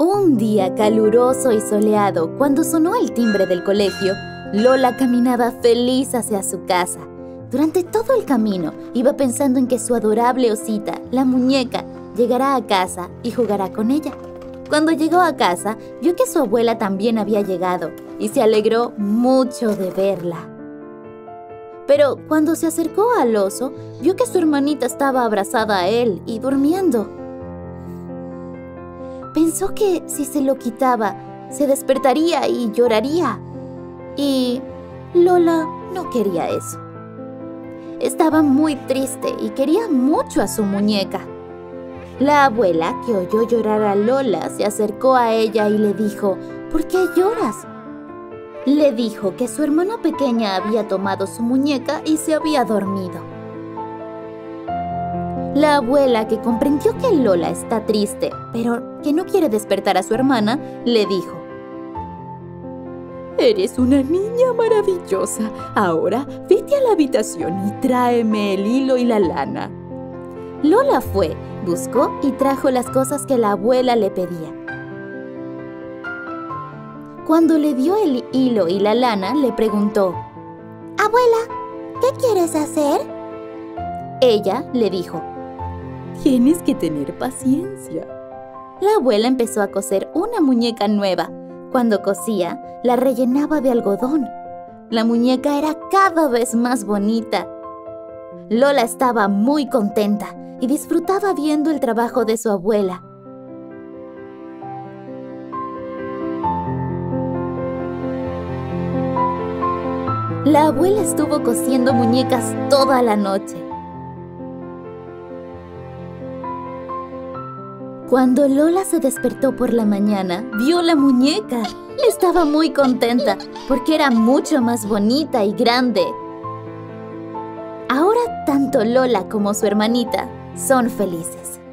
Un día caluroso y soleado, cuando sonó el timbre del colegio, Lola caminaba feliz hacia su casa. Durante todo el camino, iba pensando en que su adorable osita, la muñeca, llegará a casa y jugará con ella. Cuando llegó a casa, vio que su abuela también había llegado y se alegró mucho de verla. Pero cuando se acercó al oso, vio que su hermanita estaba abrazada a él y durmiendo. Pensó que si se lo quitaba, se despertaría y lloraría. Y Lola no quería eso. Estaba muy triste y quería mucho a su muñeca. La abuela, que oyó llorar a Lola, se acercó a ella y le dijo, ¿por qué lloras? Le dijo que su hermana pequeña había tomado su muñeca y se había dormido. La abuela, que comprendió que Lola está triste, pero que no quiere despertar a su hermana, le dijo, eres una niña maravillosa. Ahora, vete a la habitación y tráeme el hilo y la lana. Lola fue, buscó y trajo las cosas que la abuela le pedía. Cuando le dio el hilo y la lana, le preguntó, abuela, ¿qué quieres hacer? Ella le dijo, tienes que tener paciencia. La abuela empezó a coser una muñeca nueva. Cuando cosía, la rellenaba de algodón. La muñeca era cada vez más bonita. Lola estaba muy contenta y disfrutaba viendo el trabajo de su abuela. La abuela estuvo cosiendo muñecas toda la noche. Cuando Lola se despertó por la mañana, vio la muñeca. Estaba muy contenta porque era mucho más bonita y grande. Ahora tanto Lola como su hermanita son felices.